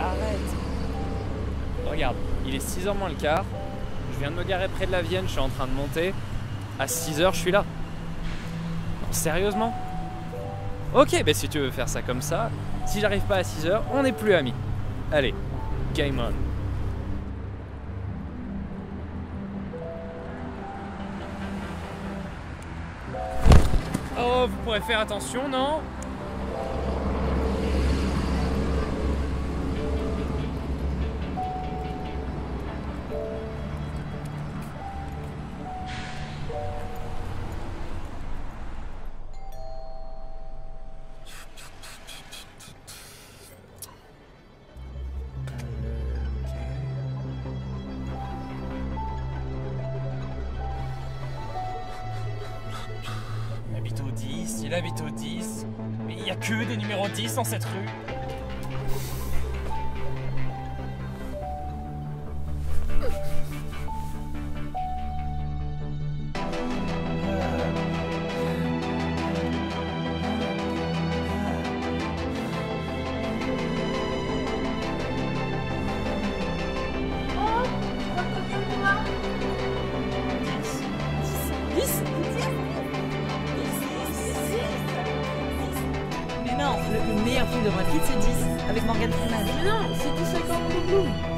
Arrête. Regarde, il est 6h moins le quart. Je viens de me garer près de la Vienne, je suis en train de monter. À 6h, je suis là. Non, sérieusement? Ok, bah si tu veux faire ça comme ça, si j'arrive pas à 6h, on n'est plus amis. Allez, game on. Oh, vous pourrez faire attention, non? Il habite au 10, mais il n'y a que des numéros 10 dans cette rue. Le meilleur film de Brad Pitt, c'est 10, avec Morgan Freeman. Mais non, c'est 10 avec Orlando Bloom.